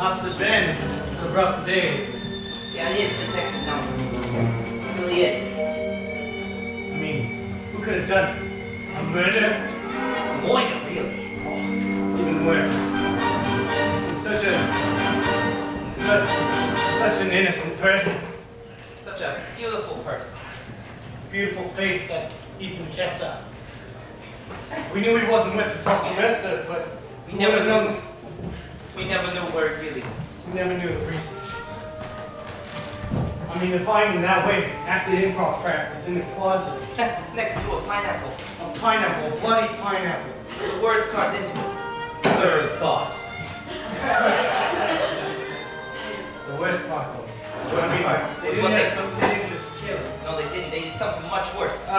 How's it been? It's a rough day. Yeah, it is, Detective Nelson. It really is. I mean, who could have done it? A murder? A lawyer, really? Oh, even worse. It's such an innocent person. Such a beautiful person. Beautiful face, that Ethan Kesar. We knew he wasn't with us all semester, but we never knew. We never knew where it really was. We never knew the reason. I mean, to find him that way after improv practice in the closet. Next to a pineapple. A pineapple, a bloody pineapple. The words carved into it. Third thought. The worst part, though. Worst part. They didn't just kill him. No, they didn't. They did something much worse.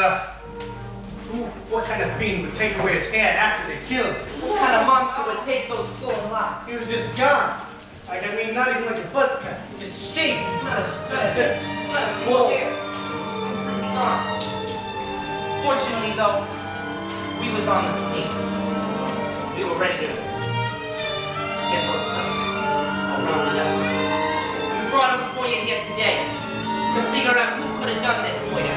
What kind of fiend would take away his hand after they killed him? What kind of monster would take those 4 locks? He was just gone. Like, I mean, not even like a buzz cut. Just shaved. Not a shred. Not a single hair. Just completely gone. Fortunately, though, we was on the scene. We were ready to get those suspects all rounded up. We brought them before you here today to figure out who could have done this, Moira.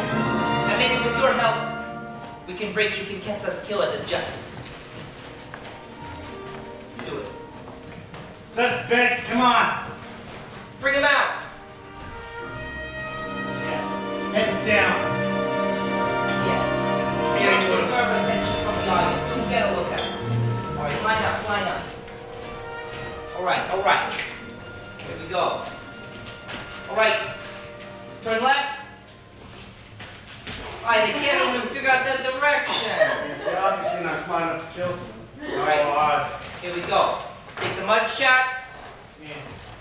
And maybe with your help, we can bring Ethan Kesar's killer to justice. Let's do it. Suspects, come on! Bring him out! Yeah. Heads down. Yeah. We actually deserve attention from the audience. Don't get a look at him. Alright, line up, line up. Alright, alright. Here we go. Alright. Turn left. They can't even figure out that direction. They're obviously not smart enough to kill someone. Alright, here we go. Take the mud shots. Yeah.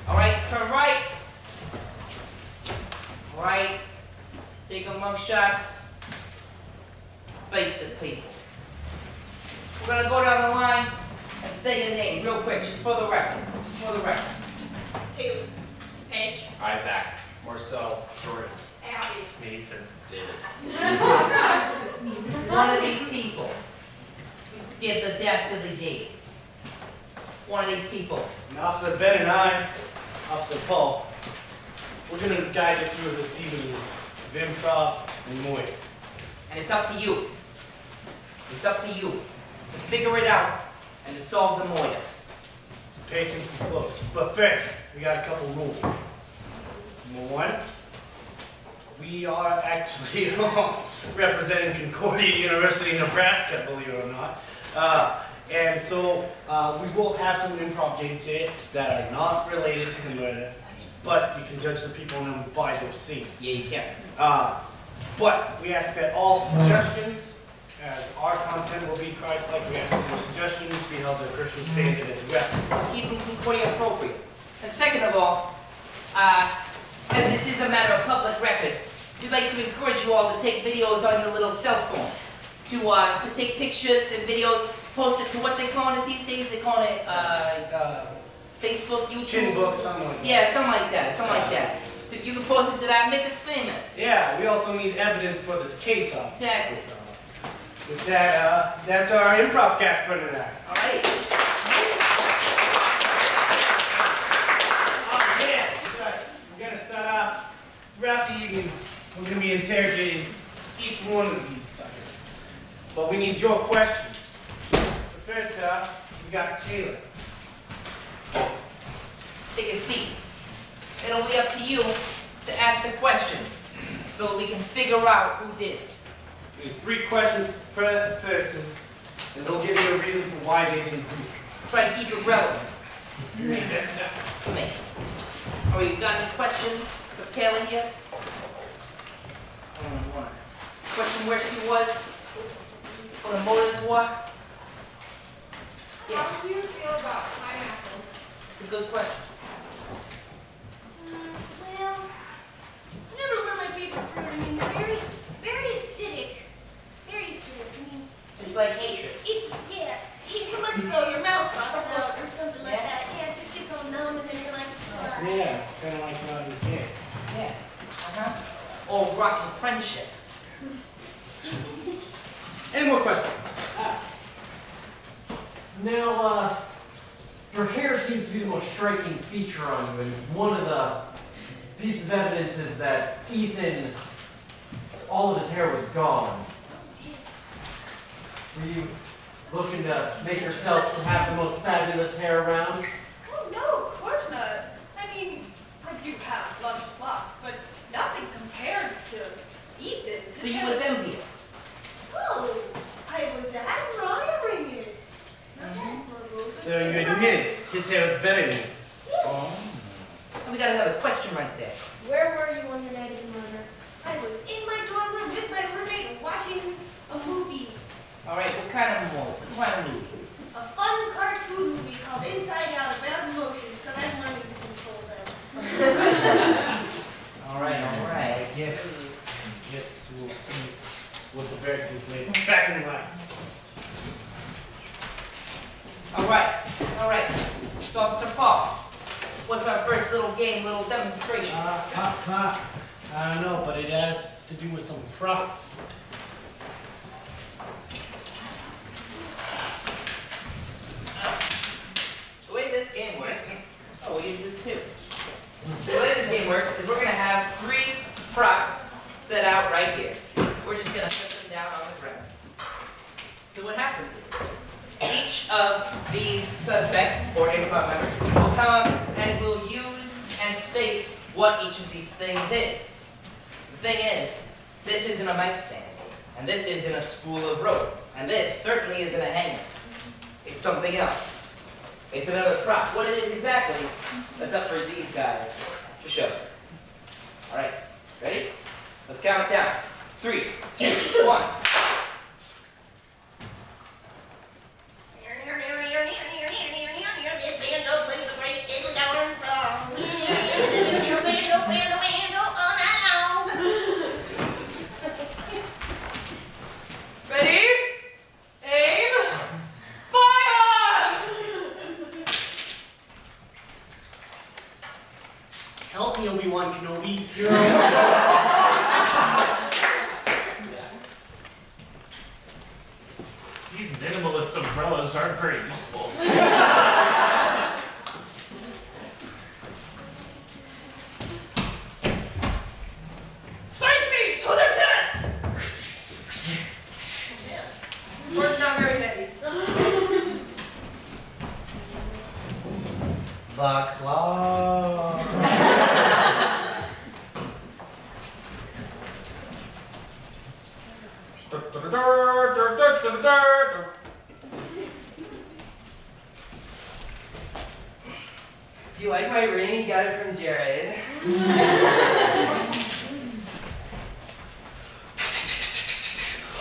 Alright, turn right. Right. Take the mug shots. Face it, people. We're going to go down the line and say your name real quick, just for the record. Just for the record. Taylor. Paige. Isaac. Marcel. Jordan. Abby. Mason. One of these people did the deaths of the gate. One of these people. And Officer Ben and I, Officer Paul, we're going to guide you through this evening of improv and Moy. And it's up to you. It's up to you to figure it out and to solve the Moya. So pay attention close. But first, we got a couple rules. Number one. We are actually representing Concordia University, Nebraska, believe it or not. And so we will have some improv games here that are not related to the murder, but you can judge the people and them by those scenes. Yeah, you can. But we ask that all suggestions, as our content will be Christ-like, we ask that your suggestions be held to a Christian standard as well. Let's keep Concordia appropriate. And second of all, as this is a matter of public record, we'd like to encourage you all to take videos on your little cell phones, to take pictures and videos, post it to what they call it these days. They call it Facebook, YouTube, Chinbook, something like that. Yeah, something like that, something like that. So you can post it to that, make us famous. Yeah, we also need evidence for this case, obviously. Exactly. So, with that, that's our improv cast for tonight. All right. Throughout the evening, we're going to be interrogating each one of these suckers. But we need your questions. So first up, we got Taylor. Take a seat. It'll be up to you to ask the questions so that we can figure out who did it. We need 3 questions per person, and they'll give you a reason for why they didn't do it. Try to keep it relevant. Come in. All right, you got any questions? Taylor here. Question where she was, what the motives were. Yeah. How do you feel about pineapples? It's a good question. Well, they're not my favorite fruit. I mean, they're very, very acidic. Very acidic. I mean, just like hatred. Yeah. Eat too much though, your mouth pops out or something like that. Yeah, it just gets all numb and then you're like, yeah, kind of like what you can't. Yeah. Uh-huh. Or rocky friendships. Any more questions? Now, Her hair seems to be the most striking feature on you, and one of the pieces of evidence is that Ethan, all of his hair was gone. Were you looking to make yourself to have the most fabulous hair around? Oh, no, of course not. I mean, I do have luscious locks, but nothing compared to Ethan's. So you was envious? Oh, I was admiring it. So you admit his hair was better than yours? Yes. Oh. And we got another question right there. Where were you on the night of the murder? I was in my dorm room with my roommate watching a movie. All right, what kind of movie? What kind of movie? A fun cartoon movie called Inside Out about emotions, because I'm learning to control them. All right. I guess we'll see what the verdict is later. Back in line. All right. So, Officer Paul, what's our first little game, little demonstration? I don't know, but it has to do with some props. The way this game works, oh, we'll use this too. The way this game works is we're going to have 3 props set out right here. We're just going to set them down on the ground. So what happens is, each of these suspects, or improv members, will come up and will use and state what each of these things is. The thing is, this isn't a mic stand, and this isn't a spool of rope, and this certainly isn't a hanger. It's something else. It's another prop. What it is exactly, that's up for these guys to show. All right, ready? Let's count it down. 3, 2, 1. These minimalist umbrellas aren't very useful. Do you like my ring? You got it from Jared.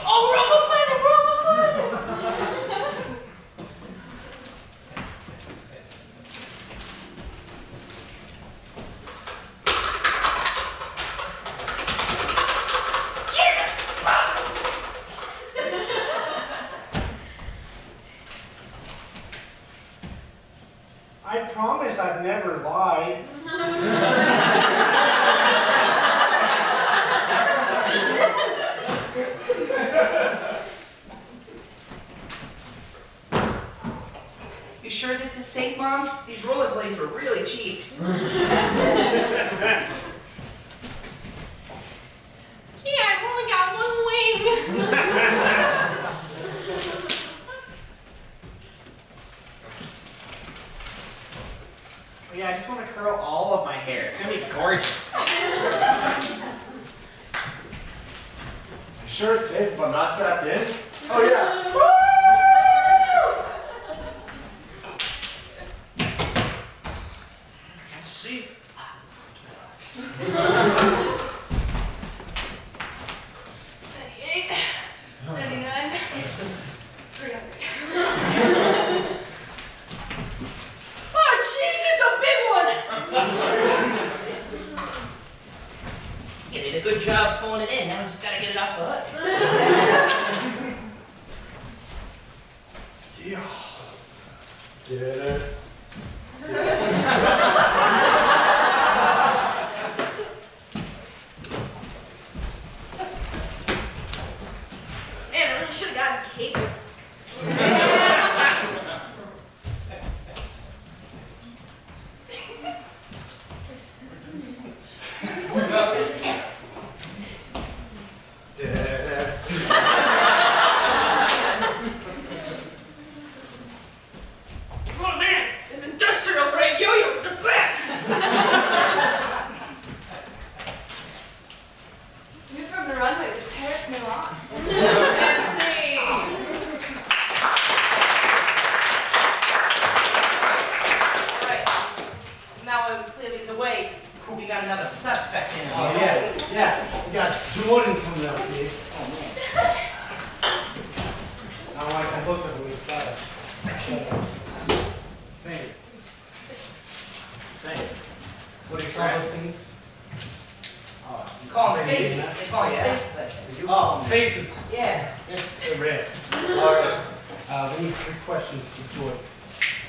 Oh, we're almost landed! I've never lied. You sure this is safe, Mom? These rollerblades were really cheap. Gee, I've only got one wing. Yeah, I just want to curl all of my hair. It's going to be gorgeous. I'm sure it's safe if I'm not strapped in. Oh, yeah. Woo! now I'm clearly away. We got another suspect in. Oh, yeah. We got Jordan coming up here. I don't like the looks of his father. Thank you. What do you call those things? You call them faces. They call them faces, I think. Oh, faces. Yeah. They're red. All right. We need 3 questions for Jordan.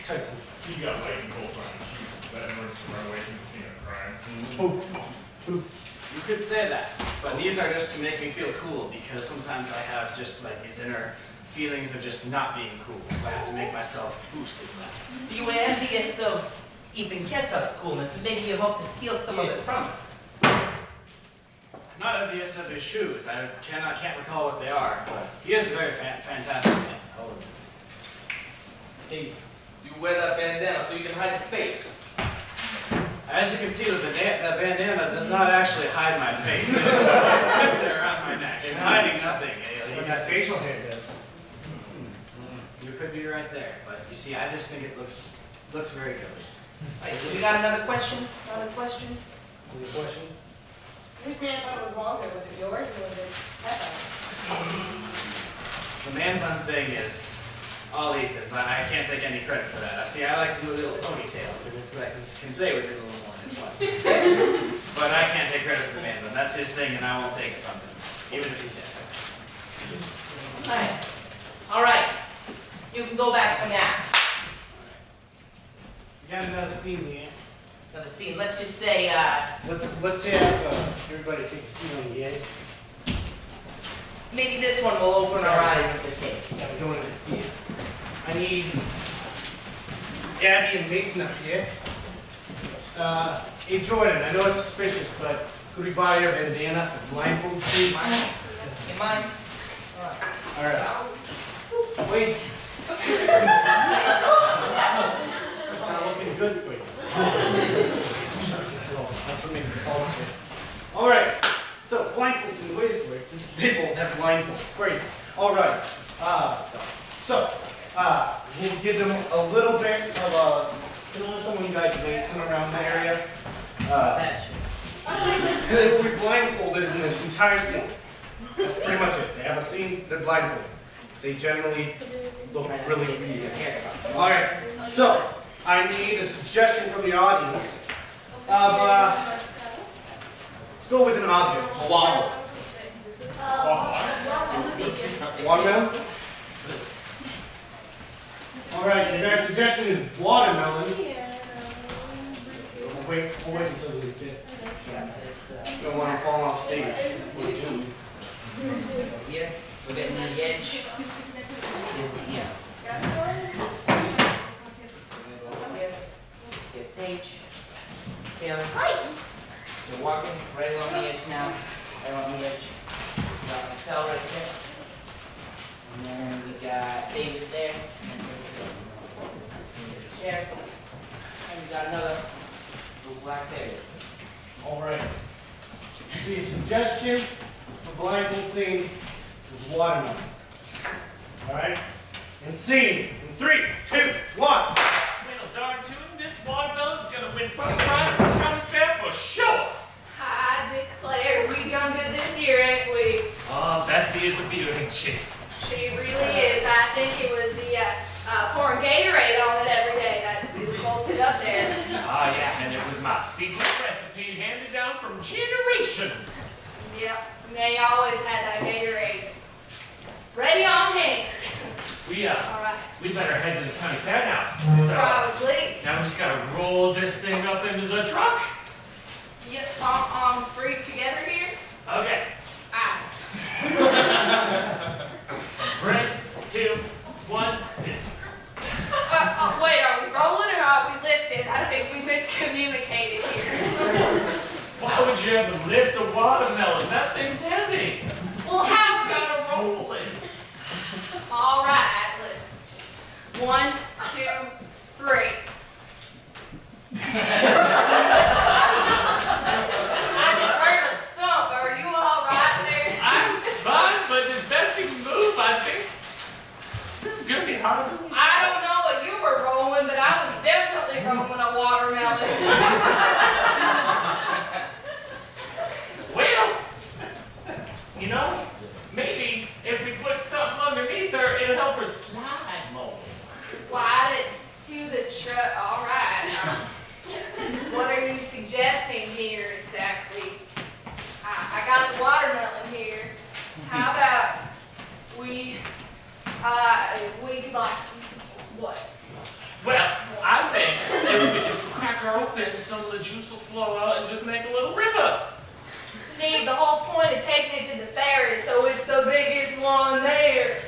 Tyson. So you got lightning bolts on the sheet. Is that in order to run away from the scene of crime? You could say that, but these are just to make me feel cool, because sometimes I have just like these inner feelings of just not being cool, so I have to make myself boosted. So you were envious of Ethan Kesar's coolness, and maybe you hope to steal some of it from him. I'm not envious of his shoes. I can't recall what they are, but he is a very fantastic man. Dave, you wear that bandana so you can hide your face. As you can see, the bandana does not actually hide my face. It's just sitting there around my neck. It's hiding nothing. You got facial hair, does. You could be right there, but you see, I just think it looks very good. You got another question? Whose man bun was longer? Was it yours or was it Heather? The man bun thing is all Ethan's. I can't take any credit for that. See, I like to do a little ponytail because I can just convey with it a little more. It's fun. But I can't take credit for the man bun. That's his thing, and I won't take it from him, even if he's dead. All right. You can go back for now. We got another scene here. Another scene. Let's just say. Let's have everybody take a seat on the edge. Maybe this one will open our eyes at the case. Yeah, we're doing it here. I need Gabby and Mason up here. Hey Jordan, I know it's suspicious, but could we borrow your bandana for blindfold scene? You mind? All right. Wait. It's not looking good for you. All right. So blindfolds in the way this works, since they both have blindfolds. Crazy. All right. So we'll give them a little bit of a. Can someone guide Mason around the area? That's true. They will be blindfolded in this entire scene. That's pretty much it. They have a scene. They're blindfolded. They generally look really weird. All right. So I need a suggestion from the audience of. Let's go with an object. A waffle. Watermelon? Alright, your next suggestion is watermelon. We'll wait until we get. Don't want to fall off stage. We do. Here, we're getting on the edge. Here. Here's Paige. Taylor. We're walking right along the edge now. Got the cell right there. And then we got David there. There's the chair. And we got another little black there. Alright. So your suggestion for blindfold scene is watermelon. Alright? And scene in 3, 2, 1. Well, darn tootin', this watermelon's gonna win first prize in the county fair for sure! I declare, we done good this year, ain't we? Oh, Bessie is a beauty, ain't she? She really is. I think it was the pouring Gatorade on it every day that really bolted up there. Oh, yeah, and it was my secret recipe handed down from generations. Yep, and they always had that Gatorade. Ready on hand. We better head to the county fair now. So, probably. Now we just gotta roll this thing up into the truck. Yep, three together here. Okay. Eyes. 3, 2, 1. Wait, are we rolling or are we lifting? I think we miscommunicated here. Why would you ever lift a watermelon? That thing's heavy. Well, how's it gonna roll it? All right, Atlas. 1, 2, 3. I don't know what you were rolling, but I was definitely rolling a watermelon. What are you suggesting here exactly? I got the watermelon here. How about we could like, what? Well, I think if we crack her open, some of the juice will flow out and just make a little river. Steve, the whole point of taking it to the fair is so it's the biggest one there.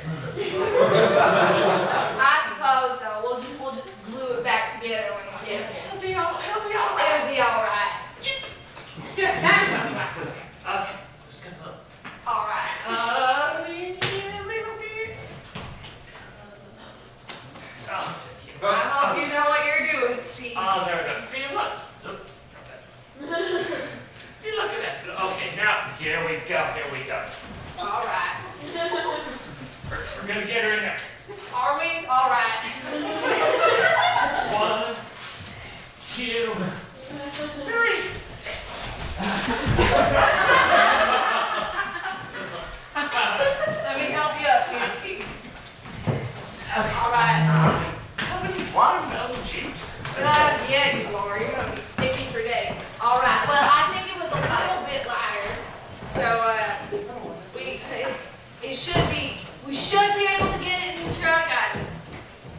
I suppose so. We'll just glue it back together when we get it. It'll be all right. It'll be all right. Okay, just gonna look. All right. I hope you know what you're doing, Steve. Oh, there it goes. See, look. See, look at that. Okay, now, here we go. All right. We're going to get her in there. Are we? All right. 1, 2, 3. Let me help you up here, Steve. All right. Watermelon juice. Yeah, you are. You're going to be sticky for days. All right. Well, I think it was a little bit lighter, so we should be able to get it in the truck.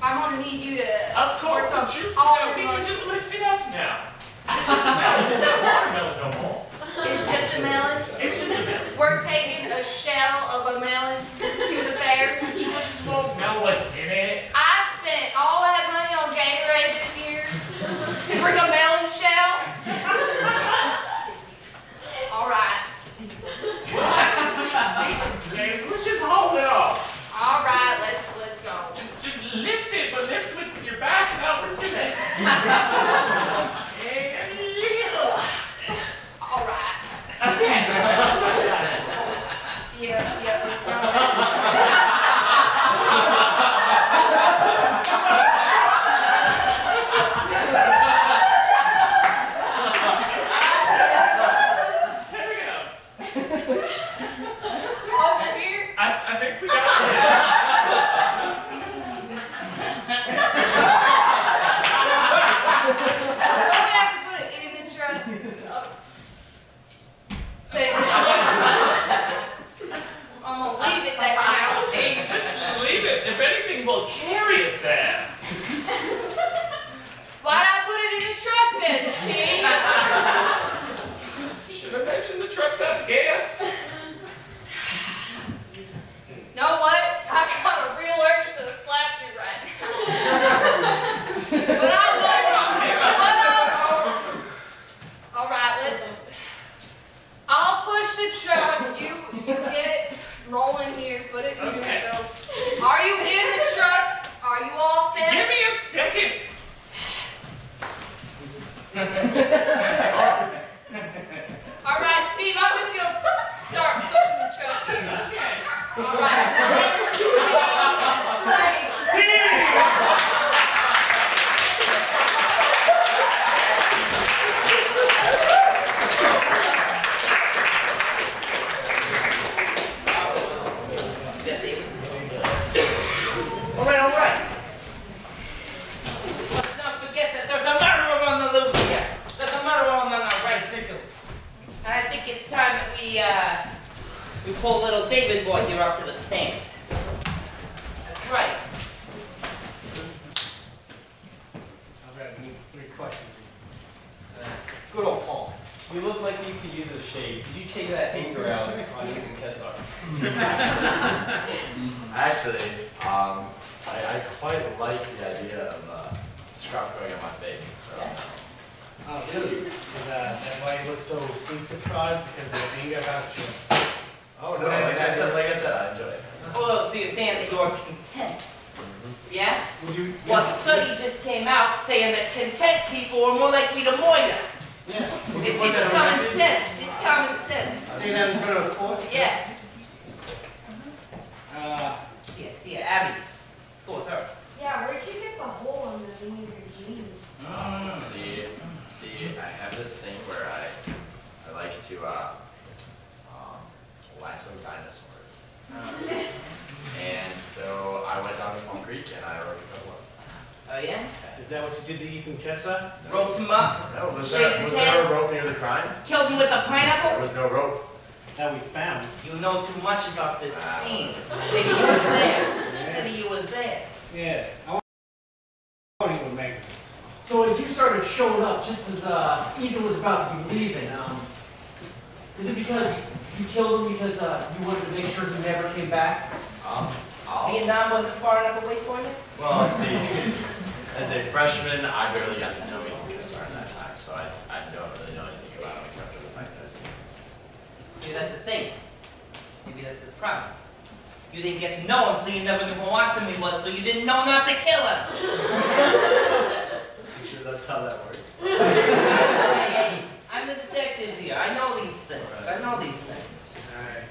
I'm going to need you to. Of course, the juice. We can just lift it up now. It's just a melon. It's not watermelon no more. It's just a melon. It's just a melon. We're taking a shell of a melon to the fair. Now what's in it? I spent all that money on Gatorade this year to bring a melon shell. All right. Let's just hold it off. All right, let's go. Just lift it, but lift with your back and upward to it. All right. Okay. Yep, it's not that. Oh, yeah? Is that what you did to Ethan Kesar? Roped him up. No, was there a rope near the crime? Killed him with a pineapple? There was no rope. That we found. You know too much about this scene. Maybe he was there. Yeah. Maybe he was there. Yeah. I won't even make this. So if you started showing up just as Ethan was about to be leaving, is it because you killed him because you wanted to make sure he never came back? Vietnam wasn't far enough away for you? Well, let's see. As a freshman, I barely got to know Ethan Kesar at that time, so I don't really know anything about him except for the fact that I was teaching. Maybe that's the thing. Maybe that's the problem. You didn't get to know him, so you never knew who awesome he was, so you didn't know not to kill him! I'm sure that's how that works. Hey, I'm the detective here. I know these things. Right. I know these things. Alright.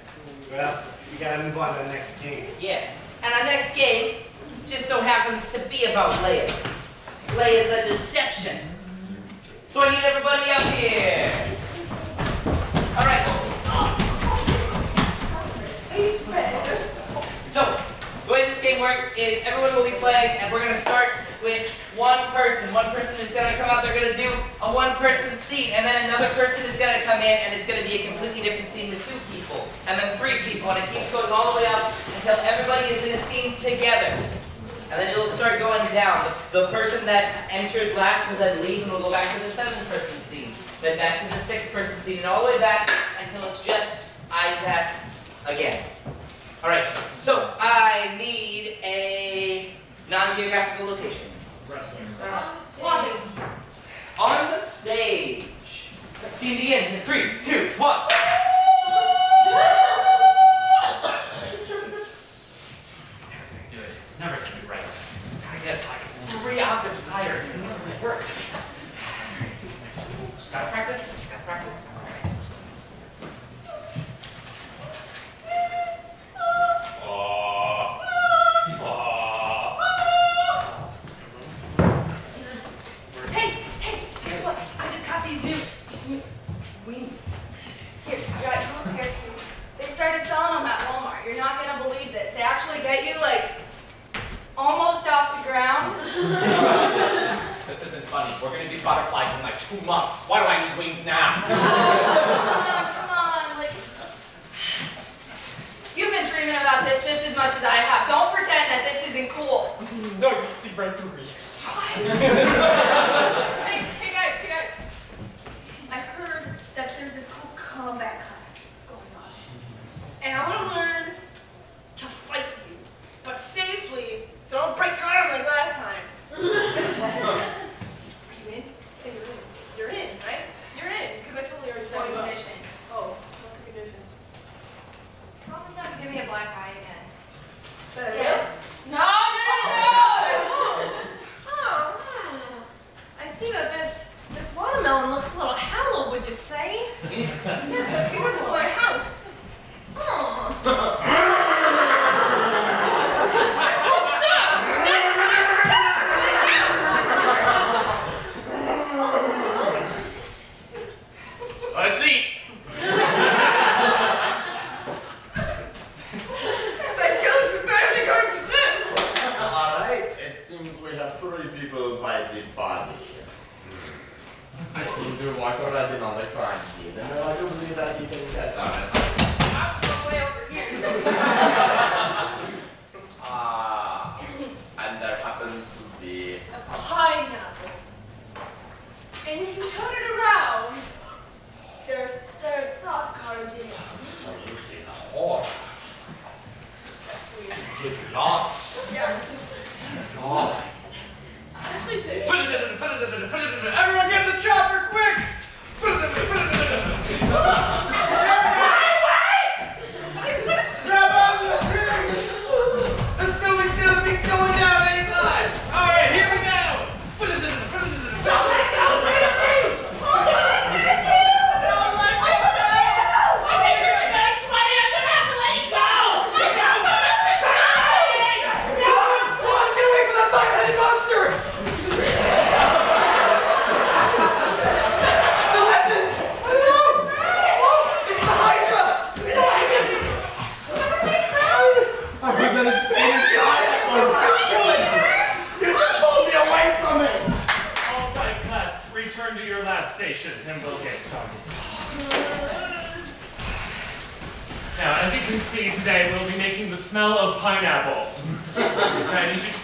Well, we gotta move on to the next game. Yeah. And our next game just so happens to be about layers. Layers of deception. So I need everybody up here. Alright. So, the way this game works is everyone will be playing and we're going to start with one person. One person is going to come out, they're going to do a one-person scene, and then another person is going to come in and it's going to be a completely different scene with two people, and then three people, and it keeps going all the way up until everybody is in a scene together. And then it'll start going down. The person that entered last will then leave and we'll go back to the seven-person scene, then back to the six-person scene, and all the way back until it's just Isaac again. Alright, so I need a non-geographical location. Wrestling. On the stage. Scene begins in 3, 2, 1. Do it. It's never gonna be right. I get like 3 out of 5. It never works. Just gotta practice. Just gotta practice. Alright. Return to your lab stations and we'll get started. Now, as you can see today, we'll be making the smell of pineapple. Now, you should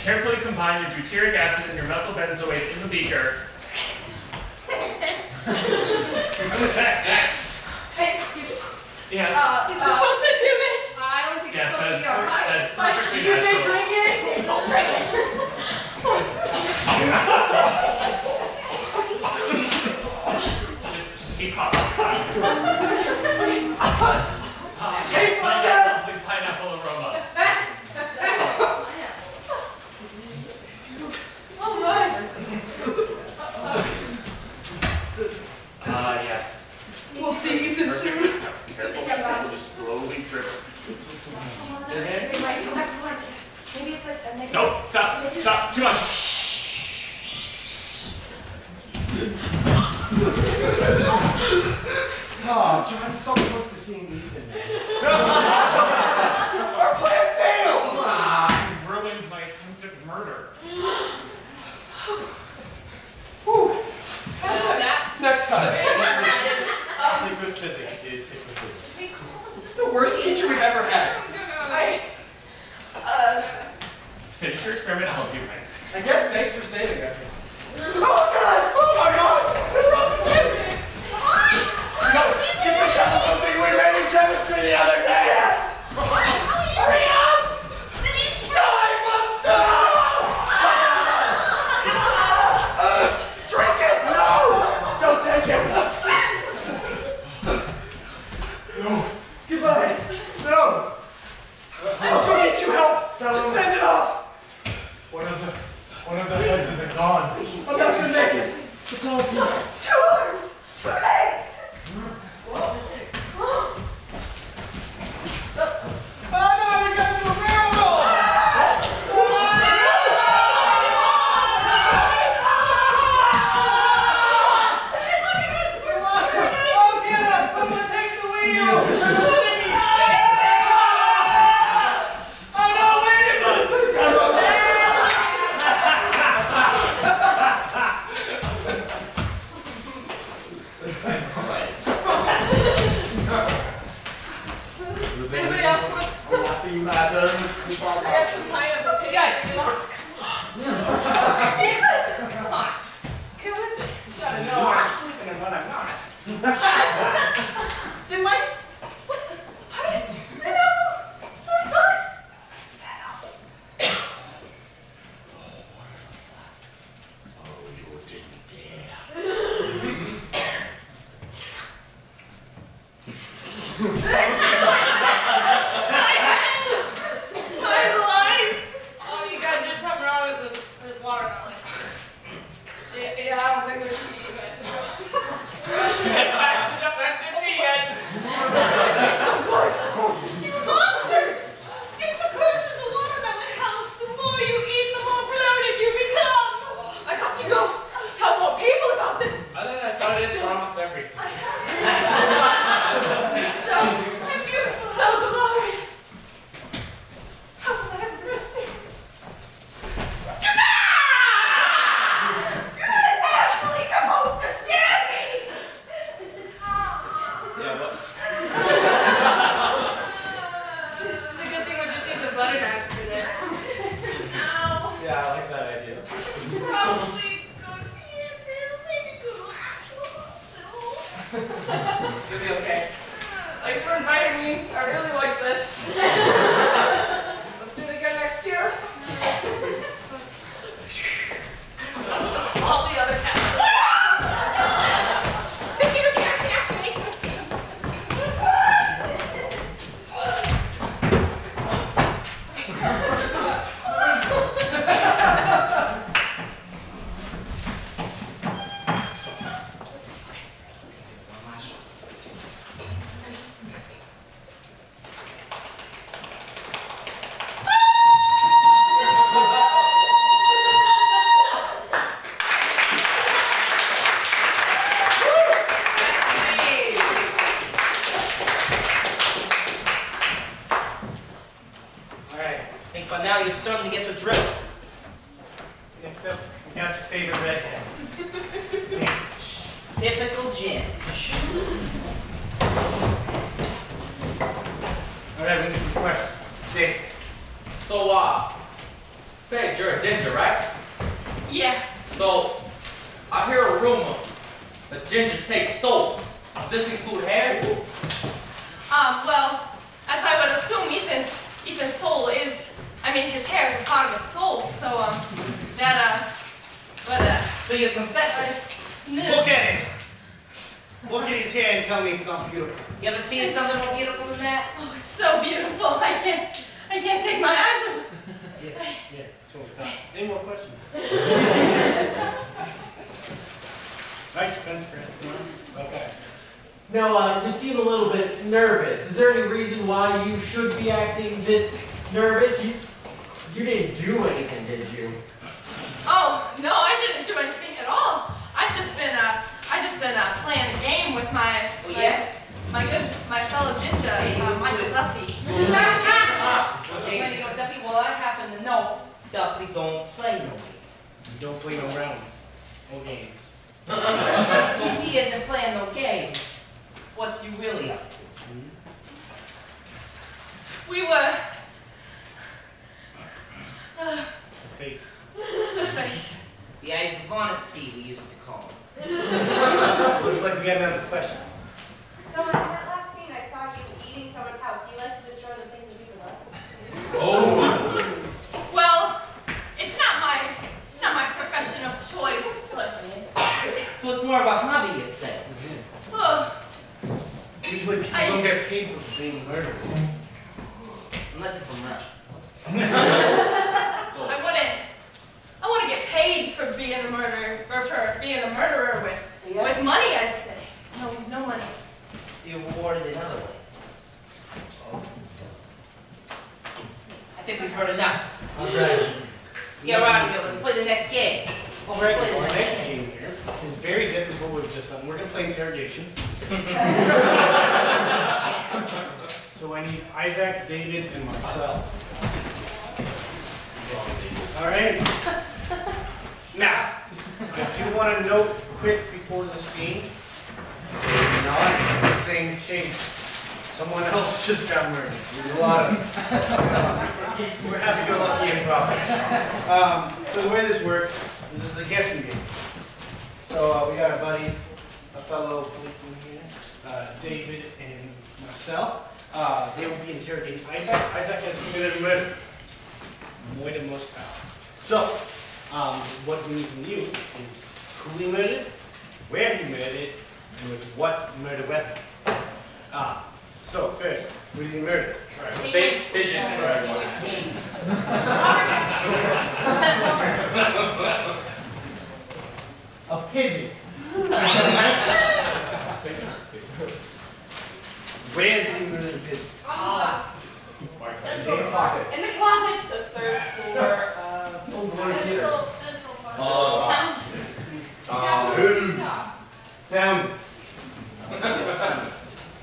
carefully combine your butyric acid and your methylbenzoate in the beaker. Yes. Is this supposed to do this? I don't think it's supposed to be alright. You say drink it? Don't drink it. just keep hot. Taste like that! With pineapple aroma. Oh my. Yes. We'll see Ethan soon. Just slowly drip. Maybe it's like a negative. No, stop. Stop. Too much. Oh, John, so close to seeing Ethan. Our plan failed! You ruined my attempted murder. Whew. Next time. Stick with physics, dude. Stick with physics. This is the worst teacher we've ever had. Finish your experiment, I'll do mine. I guess thanks for saving us. Oh god! Oh my god! We're wrong with everything! No! Give me something we read in chemistry the other day! Hurry up! Die, monster! Drink it! No! Don't take it! No. Goodbye. No. I'll go get you help. Just fend it off. One of the legs isn't gone. I'm not gonna make it. It's all deep. 2 arms. 2 legs. Whoa. Typical Ginge. All right, we need some questions. Dick. So, Paige, you're a ginger, right? Yeah. So, I hear a rumor that gingers take souls. Does this include hair? Well, as I would assume, Ethan's soul is, his hair is a part of his soul, so, So you're confessing? Look at him! Look at his hair and tell me it's not beautiful. You ever seen something more beautiful than that? Oh, it's so beautiful. I can't take my eyes off. Yeah, that's what we got. Any more questions? Right, defense friend. Okay. Now, you seem a little bit nervous. Is there any reason why you should be acting this nervous? You didn't do anything, did you? Oh, no, I didn't do anything at all. I've just been playing a game with my fellow ginger, Michael Duffy. Okay. Duffy, well, I happen to know Duffy don't play no games. You don't play no rounds, no games. So if he isn't playing no games, what's you really up to? We were... The face. The face. The eyes of honesty, we used to call them. Looks like we got another question. So in that last scene, I saw you eating someone's house. Do you like to destroy the things that people love? Oh. Well, it's not my professional choice, but. So it's more of a hobby, you said. Usually people don't get paid for being murderers, unless it's from Russia. I wouldn't get paid for being a murderer, or for being a murderer with money, I'd say. No money. So you're rewarded in other ways. Oh. I think we've heard enough. All right. Yeah, right here. Let's play the next game. All right. Our next game here is very different from what we've just done. We're gonna play interrogation. So I need Isaac, David, and myself. All right. Now, I do want to note quick before this game, it's not the same case. Someone else just got murdered. There's a lot of them. We're happy to go lucky and proper. So the way this works is this is a guessing game. So we got our buddies, a fellow policeman here, David and myself. They will be interrogating Isaac. Isaac has committed murder. More than most power. So. What we need from you is who he murdered, where he murdered, and with what murder weapon. So first, who did he murder? Big pigeon for everyone. A pigeon. Where did he murder the pigeon? Central. In the closet. The third floor. Central Park.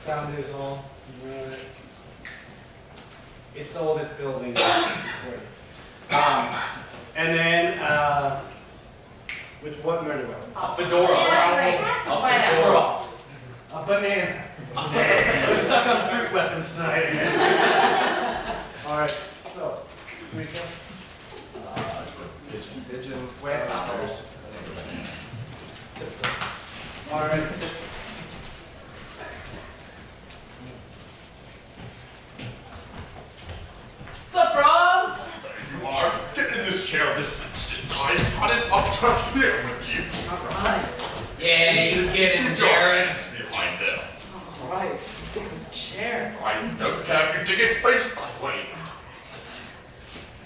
Founders all. It's all this building. And then, with what murder weapon? A fedora. A fedora. A banana. We're stuck on fruit weapons tonight. All right. So, here we go. Pigeon, where upstairs. All right. Surprise! There you are. Get in this chair this instant. I got it up to here with you. All right. Yeah, you get in, Jared. It's behind there. All right. Take this chair. I don't have your ticket face that way.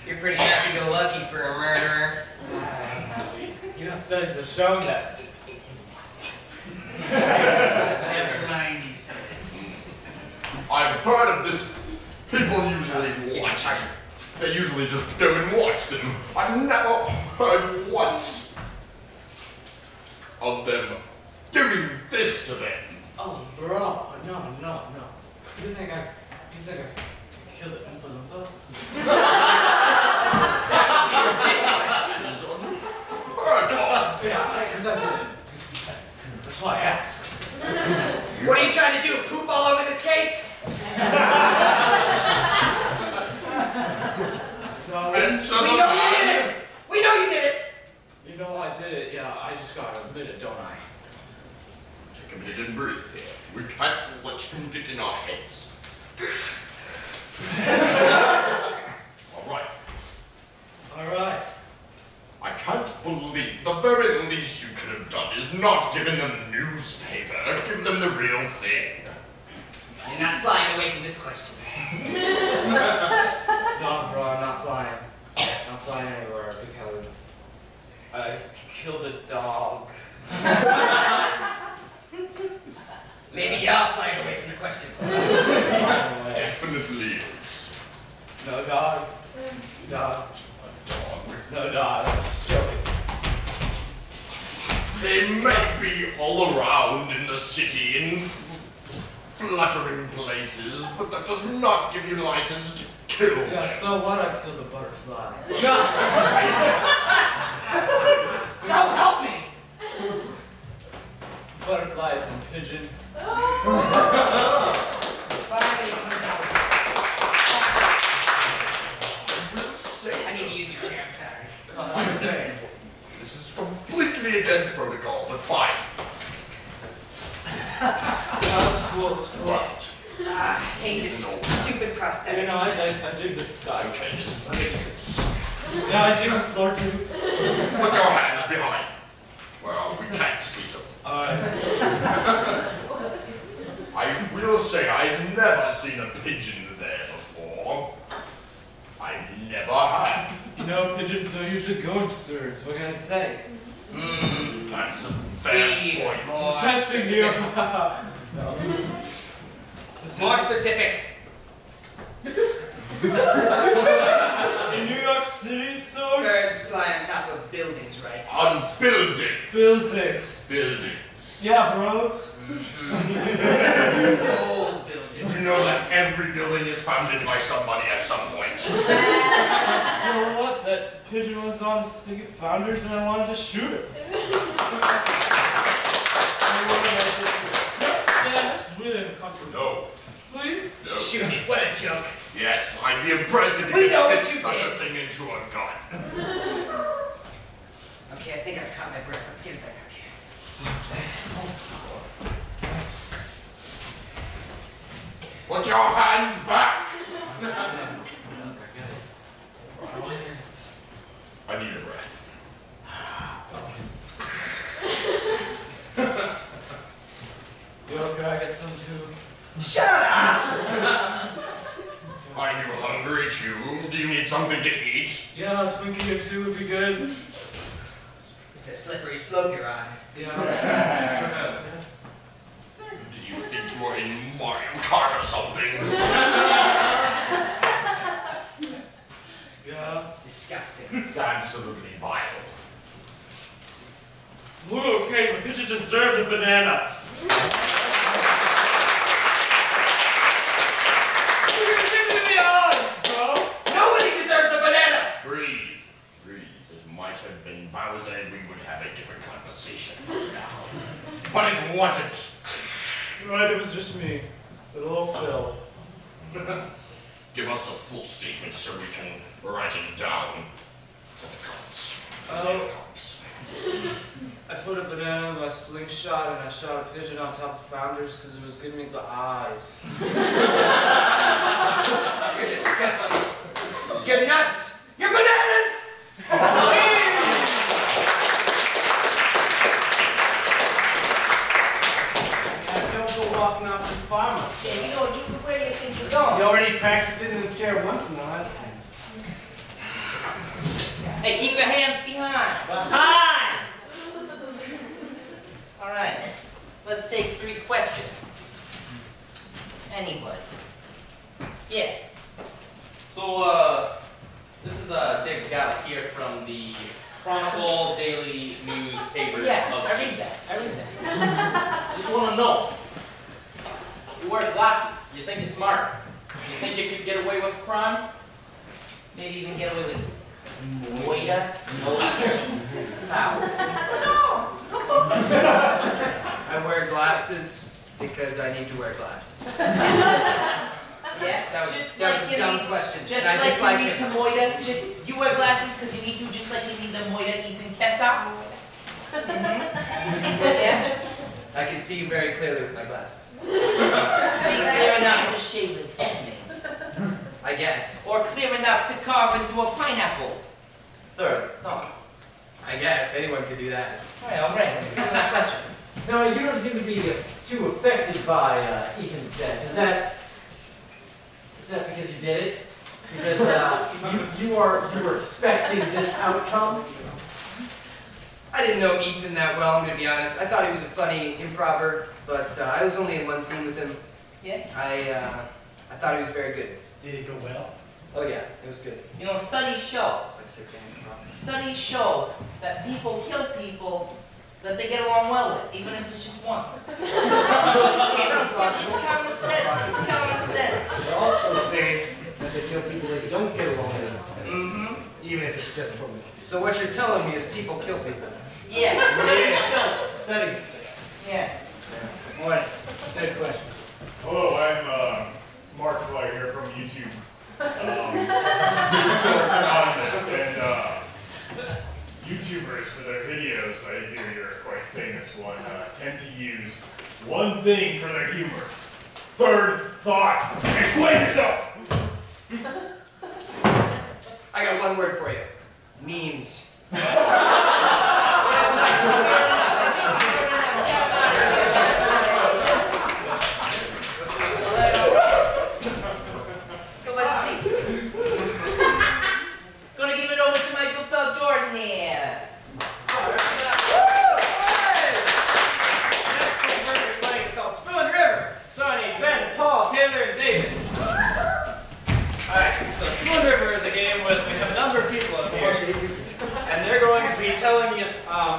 You're pretty happy-go-lucky for a murderer. You know, studies have shown that. 90 seconds. I've heard of this. People usually watch. They usually just go and watch them. I've never heard once of them doing this to them. Oh, bro, no. You think I killed the Oompa Loompa? That's why I asked. What are you trying to do? Poop all over this case? No, we know you did it! We know you did it! You know I did it, yeah. I just gotta admit it, don't I? Take a minute and breathe there. We're trying to what's rooted in our heads. Alright. Alright. I can't believe the very least you could have done is not giving them a newspaper. Give them the real thing. You're not flying away from this question. No, bro, I'm not flying. I'm not flying anywhere because I killed a dog. Maybe y'all flying away from the question. Definitely is. No dog. Dog. No dog. I was joking. They might be all around in the city in fluttering places, but that does not give you license to kill. Yeah, so what? I killed a butterfly. So help me! Butterflies and pigeon. I need to use your chair, I'm sorry. Okay. This is completely against protocol, but fine. That was cool. Right. I hate this stupid prospect. You know, I do this guy. Okay, this is ridiculous. Yeah, I do on floor two. Put your hands behind. Well, we can't see them. I will say I've never seen a pigeon there before. I never have. You know, pigeons are usually going birds. What can I say? Mmm, that's a bad point. It's testing you. No. More specific. In New York City, so birds fly on top of buildings, right? On buildings. Buildings. Buildings. Yeah, bro. Old buildings. Did you know that every building is founded by somebody at some point? So what? That pigeon was on a stick of founders, and I wanted to shoot it. No. Please? No. Shoot it. What a joke. Yes, I'd be impressed if you could fit such a thing into a gun. Okay, I think I've caught my breath. Let's get it back up here. Put your hands back! I need a breath. You okay? I got some too. Shut up! Are you hungry too? Do you need something to eat? Yeah, a Twinkie or two would be good. It's a slippery slope you're on. Yeah. Do you think you are in Mario Kart or something? Yeah. Disgusting. Absolutely vile. We're okay, the pigeon deserved a banana. Had been Bowser, we would have a different conversation now. But it wasn't. Right, it was just me. Little old Phil. Give us a full statement so we can write it down for the cops. I put a banana in my slingshot and I shot a pigeon on top of Founders because it was giving me the eyes. You're disgusting. You're nuts. You're bananas! Walking off the farmer. Yeah, you don't do where you think you're going. You already practiced it in the chair once in the last time. Hey, keep your hands behind. All right, let's take 3 questions. Anybody? Yeah. So, this is Dick Gallup here from the Chronicle Daily Newspapers. Yeah, I read that. Just want to know. You wear glasses. You think you're smart. You think you could get away with crime? Maybe even get away with moita? Moita? How? I don't know. glasses because I need to wear glasses. Yeah, that was a dumb question. Just like you need to moida, you wear glasses because you need to, just like you need the moida Ethan Kesar. Yeah. I can see you very clearly with my glasses. See, clear enough to shave his head, man. I guess. Or clear enough to carve into a pineapple. Third thought. I guess anyone could do that. All right. Next question. Now, you don't seem to be too affected by Ethan's death. Is that because you did it? Because you were expecting this outcome? I didn't know Ethan that well, I'm going to be honest. I thought he was a funny improver, but I was only in one scene with him. Yeah? I thought he was very good. Did it go well? Oh yeah, it was good. You know, studies show. It's like 6 a.m. Studies show that people kill people that they get along well with, even if it's just once. It's common sense. It's common sense. They also say that they kill people that they don't get along with, even if it's just for me. So what you're telling me is people kill people. Yeah, studies show. Studies say. Yeah. All right. Third question. Hello, I'm Mark Dwyer here from YouTube. So anonymous, and YouTubers for their videos, I hear you're a quite famous one, tend to use one thing for their humor. Third thought. Explain yourself! I got one word for you. Memes. Telling you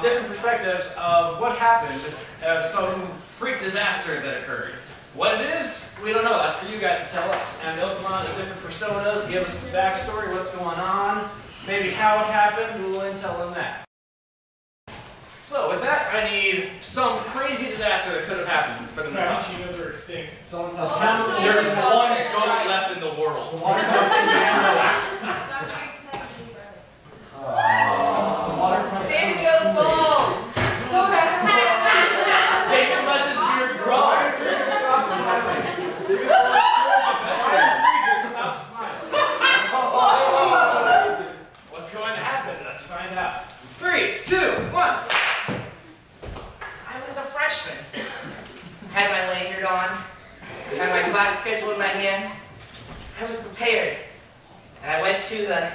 different perspectives of what happened of some freak disaster that occurred. What it is, we don't know. That's for you guys to tell us. And they'll come on to different personas, give us the backstory, what's going on, maybe how it happened, we'll then tell them that. So with that, I need some crazy disaster that could have happened for them to talk. Cappuccinos are extinct. Someone tells me there's one goat left in the world. David goes bald! So bad! David runs his weird brother! Stop smiling! What's going to happen? Let's find out. 3, 2, 1. I was a freshman. Had my lanyard on. Had my class schedule in my hand. I was prepared. And I went to the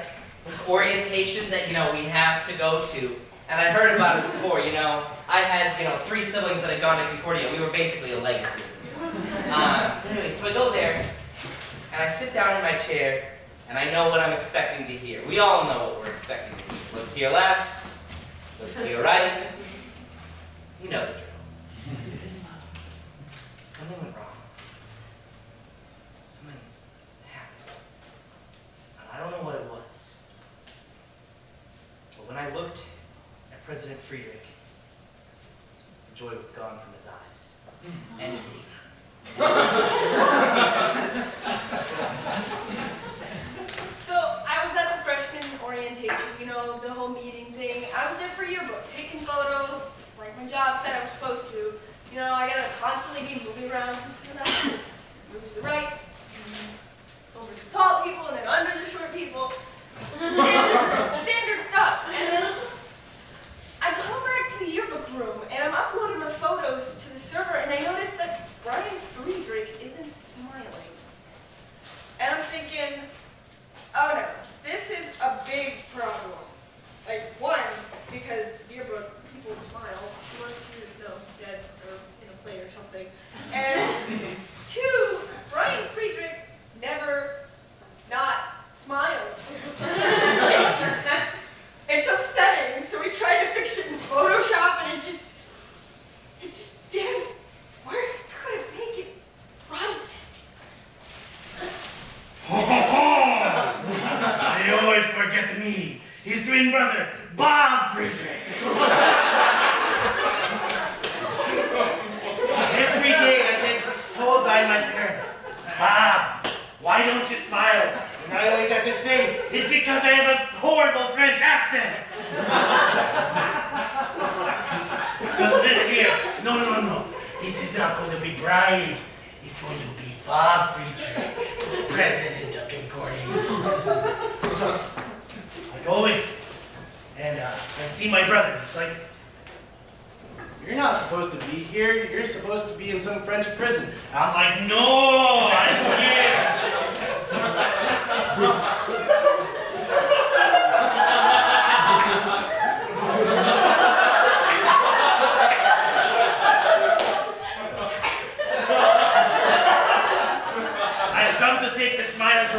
orientation that, we have to go to. And I heard about it before, I had, 3 siblings that had gone to Concordia. We were basically a legacy. Anyway, so I go there, and I sit down in my chair, and I know what I'm expecting to hear. We all know what we're expecting to hear. Look to your left, look to your right. You know the drill. Something went wrong. Something happened. And I don't know what it was. When I looked at President Friedrich, the joy was gone from his eyes and his teeth. So I was at the freshman orientation, the whole meeting thing. I was there for yearbook, taking photos, like my job said I was supposed to. I gotta constantly be moving around, move to the right, over to tall people and then under the short people. Standard stuff. And then I come back to the yearbook room and I'm uploading my photos to the server and I notice that Brian Friedrich isn't smiling. And I'm thinking, oh no, this is a big problem. Like, one, because yearbook people smile, unless you're dead or in a play or something. And two, Brian Friedrich never not smiles. It's upsetting, so we tried to fix it in Photoshop and it just It is not going to be Brian. It's going to be Bob Friedrich, president of Concordia University. So I go in and I see my brother. It's like, you're not supposed to be here. You're supposed to be in some French prison. I'm like, no, I'm here.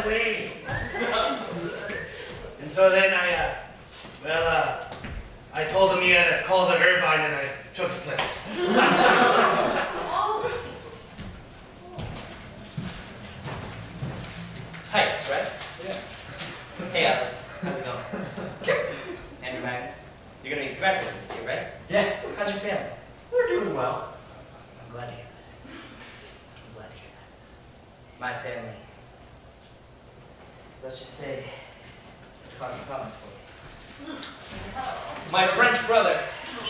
Away. And so then I told him he had to call the Irvine, and I took his place. Heights, right? Yeah. Hey, Alan. How's it going? Okay. Andrew Magnus. You're going to be graduating this year, right? Yes. How's your family? We're doing well. I'm glad to hear that. I'm glad to hear that. My family. Let's just say, it caused problems for me. My French brother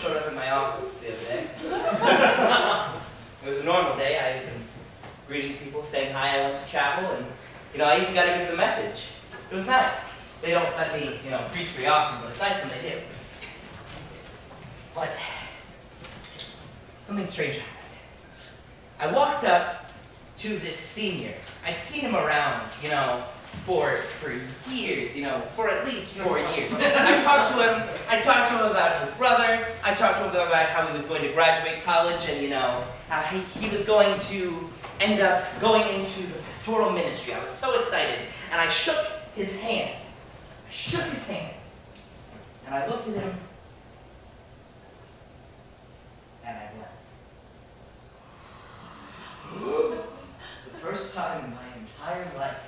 showed up in my office the other day. It was a normal day. I had been greeting people, saying hi, I went to chapel, and you know, I even got to give the message. It was nice. They don't let me, you know, preach very often, but it's nice when they do. But something strange happened. I walked up to this senior. I'd seen him around, you know, for years, you know, for at least 4 years. I talked to him about his brother, I talked to him about how he was going to graduate college and, you know, how he was going to end up going into the pastoral ministry. I was so excited, and I shook his hand. I shook his hand, and I looked at him, and I left. The first time in my entire life,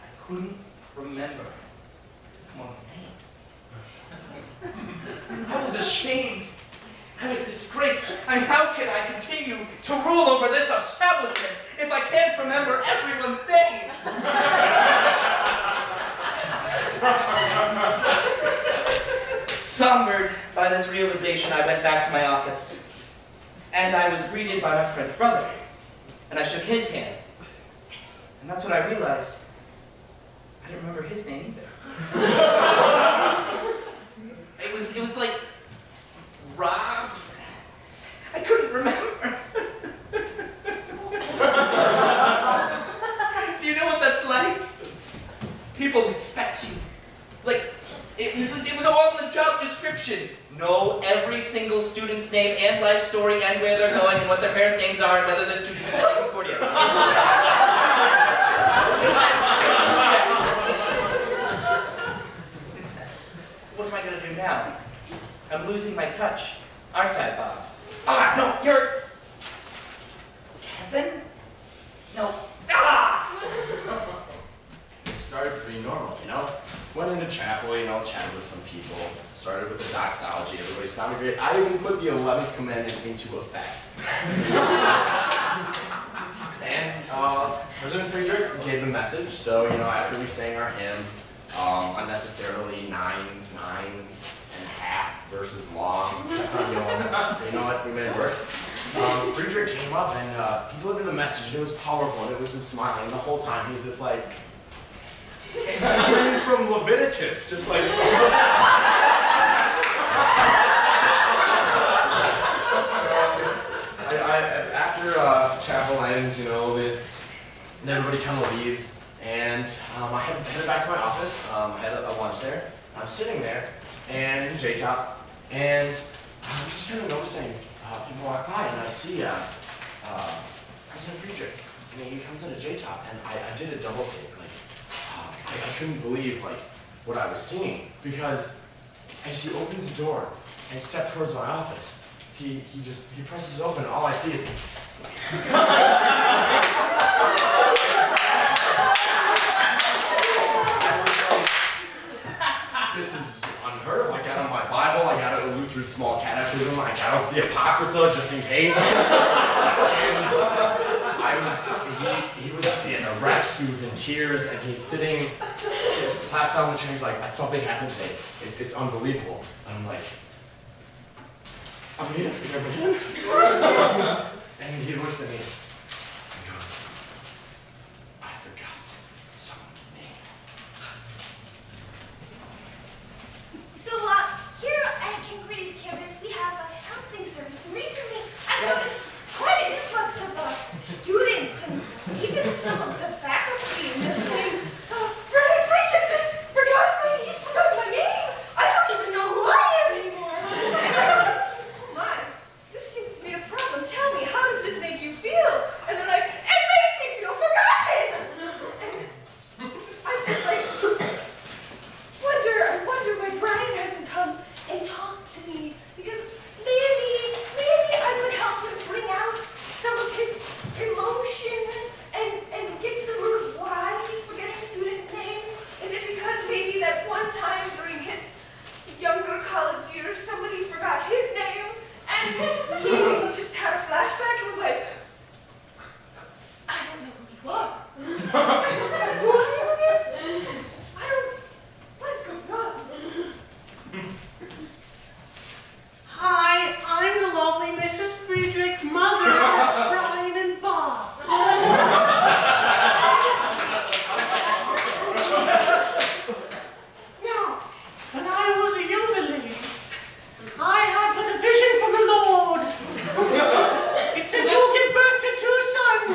I couldn't remember someone's name. I was ashamed. I was disgraced. And how can I continue to rule over this establishment if I can't remember everyone's names? Sombered by this realization, I went back to my office, and I was greeted by my French brother, and I shook his hand, and that's when I realized I didn't remember his name either. It was like Rob. I couldn't remember. Do you know what that's like? People expect you. Like it was all in the job description. Know every single student's name and life story and where they're going and what their parents' names are and whether they're students in Concordia. What am I going to do now? I'm losing my touch, aren't I, Bob? Ah, no, you're... Kevin? No. Ah! It started pretty normal, you know? Went into chapel, you know, chatted with some people. Started with the doxology, everybody sounded great. I even put the 11th commandment into effect. And President Friedrich gave the message, so, you know, after we sang our hymn, unnecessarily nine and a half verses long. You know what? We made it work. Friedrich came up and he delivered the message. It was powerful and it was inspiring. The whole time he was just like, reading from Leviticus, just like. After chapel ends, you know, and everybody kind of leaves. And I headed back to my office. I had a lunch there. I'm sitting there, and J-Top, and I'm just kind of noticing people walk by, and I see President Friedrich, and he comes into J-Top, and I did a double take. Like I couldn't believe like what I was seeing, because as he opens the door and steps towards my office, he presses open. All I see is. This is unheard of. I got out my Bible, I got out a Lutheran Small catechism, I got out the Apocrypha just in case. And he was in a wreck, he was in tears, and he's sitting claps on the chair, he's like, something happened today. It's unbelievable. And I'm like, I'm here. comes to me. He goes, I forgot someone's name. So here at Concordia's campus, we have a counseling service. And recently, I noticed quite an influx of students and even some of the faculty in this thing. Brian Friedrich, he's forgotten my name. I don't even know who I am anymore. My, this seems to be a problem. Tell me, how does this make you feel? And they're like, it makes me feel forgotten. And I'm just like, I wonder why Brian hasn't come and talked to me. Because maybe I could help him bring out some of his emotion and get to the root of why he's forgetting students' names. Is it because maybe that one time during his younger college years, somebody forgot his name and he just had a flashback and was like, I don't know who you are. Who are you again? What's going on? Hi, I'm the lovely Mrs. Friedrich, mother of Brian and Bob. Now, when I was a younger lady, I had but a vision from the Lord. It said you will give birth to two sons.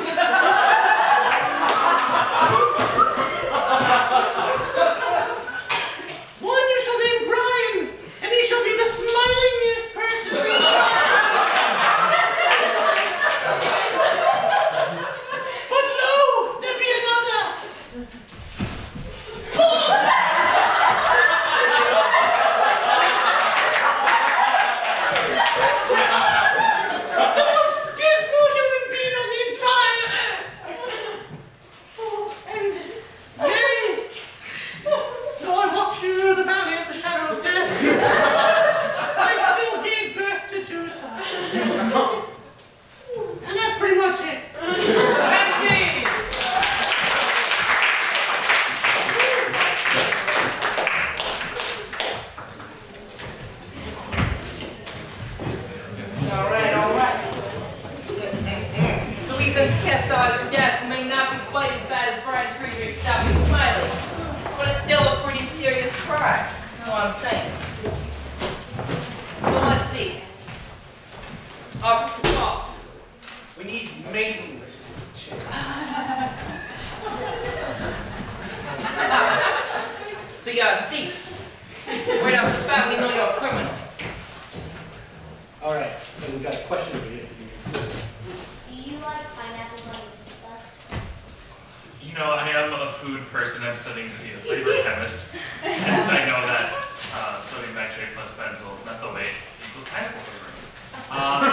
One you shall name Brian, and he shall be the smilingest person we have. But no, there'll be another. Bob! The most dismal human being on the entire earth. Oh, and then, though I walked through the valley of the shadow of death, I still gave birth to two sons. And that's pretty much it. That's it. All right. So Ethan Kesar's death may not be quite as bad as Brian Friedrich stopping smiling, but it's still a pretty serious crime. That's what I'm saying. So let's see. Officer Paul, we need masonry to this chair. So you're a thief. Right off the bat, we know you're a criminal. All right, so we've got a question for you. Do you like pineapples on your You know, I am a food person. I'm studying to be a flavor chemist. Hence, I know that sodium nitrate plus benzyl methylate equals pineapple flavor.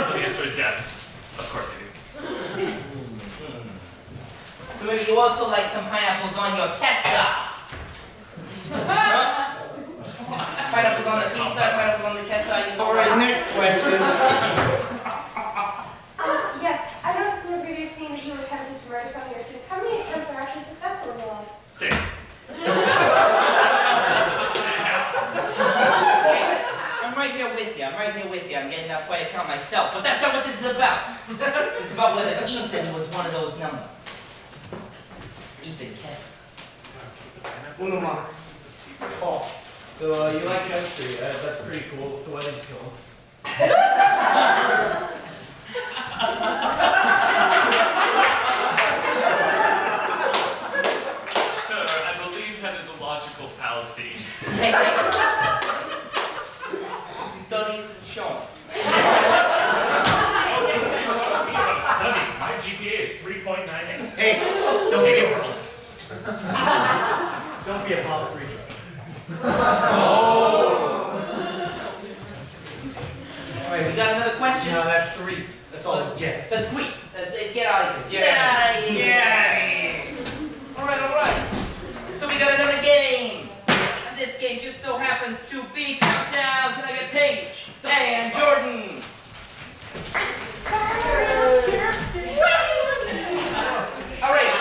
So the answer is yes. Of course I do. So maybe you also like some pineapples on your queso. Pineapples on the pizza, pineapples on the queso. All right, next question. Yes, I noticed in the previous scene that you attempted to murder some of your students. How many attempts are actually successful in your life? 6. I'm right here with you. I'm getting that way to count myself, but that's not what this is about. It's about whether Ethan was one of those numbers. Ethan Kesar. Uno mas. Oh. So you like chemistry, that's pretty cool, so why didn't you kill him? Sir, I believe that is a logical fallacy. Studies have shown. Oh, don't you talk to me about studies? My GPA is 3.98. Hey, don't be a problem. Don't be a Bob Friedrich. Oh! Alright, we got another question? No, that's 3. That's all it gets. That's weak. That's it. Get out of here. Get out of here. Alright. So we got another game. And this game just so happens to be Top Down. Can I get Paige and Jordan? Alright.